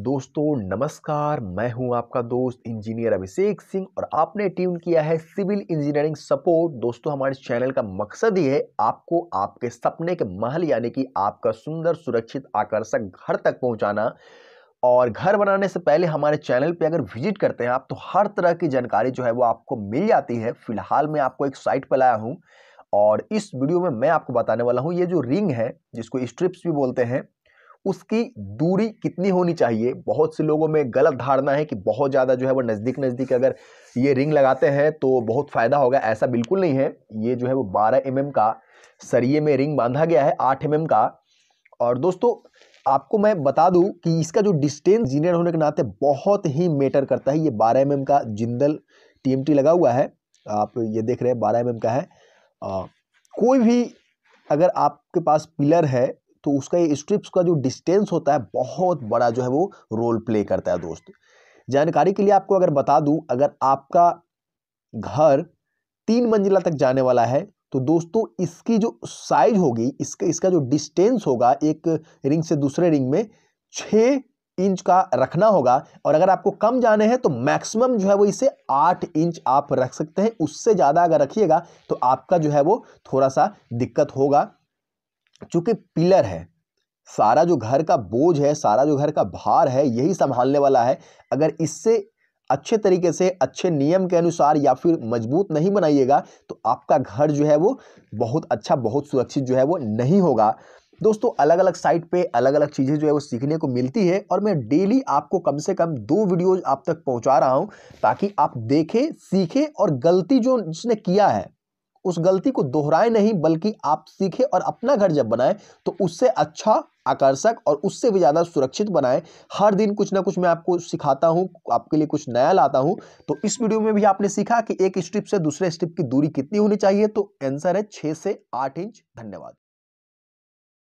दोस्तों नमस्कार, मैं हूं आपका दोस्त इंजीनियर अभिषेक सिंह और आपने ट्यून किया है सिविल इंजीनियरिंग सपोर्ट। दोस्तों हमारे चैनल का मकसद ये है आपको आपके सपने के महल यानी कि आपका सुंदर सुरक्षित आकर्षक घर तक पहुंचाना। और घर बनाने से पहले हमारे चैनल पे अगर विजिट करते हैं आप तो हर तरह की जानकारी जो है वो आपको मिल जाती है। फिलहाल मैं आपको एक साइट पर लाया हूँ और इस वीडियो में मैं आपको बताने वाला हूँ ये जो रिंग है जिसको स्ट्रिप्स भी बोलते हैं उसकी दूरी कितनी होनी चाहिए। बहुत से लोगों में गलत धारणा है कि बहुत ज़्यादा जो है वो नज़दीक अगर ये रिंग लगाते हैं तो बहुत फ़ायदा होगा, ऐसा बिल्कुल नहीं है। ये जो है वो 12 mm का सरिये में रिंग बांधा गया है, 8 mm का। और दोस्तों आपको मैं बता दूं कि इसका जो डिस्टेंस इंजीनियर होने के नाते बहुत ही मैटर करता है। ये 12 mm का जिंदल TMT लगा हुआ है, आप ये देख रहे हैं 12 mm का है। कोई भी अगर आपके पास पिलर है तो उसका ये स्ट्रिप्स का जो डिस्टेंस होता है बहुत बड़ा जो है वो रोल प्ले करता है। दोस्त जानकारी के लिए आपको अगर बता दूं, अगर आपका घर 3 मंजिला तक जाने वाला है तो दोस्तों इसकी जो साइज होगी इसका जो डिस्टेंस होगा एक रिंग से दूसरे रिंग में 6 इंच का रखना होगा। और अगर आपको कम जाने हैं तो मैक्सिमम जो है वो इसे 8 इंच आप रख सकते हैं। उससे ज़्यादा अगर रखिएगा तो आपका जो है वो थोड़ा सा दिक्कत होगा। चूंकि पिलर है, सारा जो घर का बोझ है, सारा जो घर का भार है यही संभालने वाला है। अगर इससे अच्छे तरीके से अच्छे नियम के अनुसार या फिर मजबूत नहीं बनाइएगा तो आपका घर जो है वो बहुत अच्छा बहुत सुरक्षित जो है वो नहीं होगा। दोस्तों अलग अलग साइट पे अलग अलग चीज़ें जो है वो सीखने को मिलती है और मैं डेली आपको कम से कम 2 वीडियोज आप तक पहुँचा रहा हूँ ताकि आप देखें सीखें और गलती जो जिसने किया है उस गलती को दोहराए नहीं, बल्कि आप सीखें और अपना घर जब बनाएं तो उससे अच्छा आकर्षक और उससे भी ज़्यादा सुरक्षित बनाएं। हर दिन कुछ ना कुछ मैं आपको सिखाता हूं, आपके लिए कुछ नया लाता हूं। तो इस वीडियो में भी आपने सीखा कि एक स्ट्रिप से दूसरे स्ट्रिप की दूरी कितनी होनी चाहिए, तो आंसर है 6 से 8 इंच। धन्यवाद।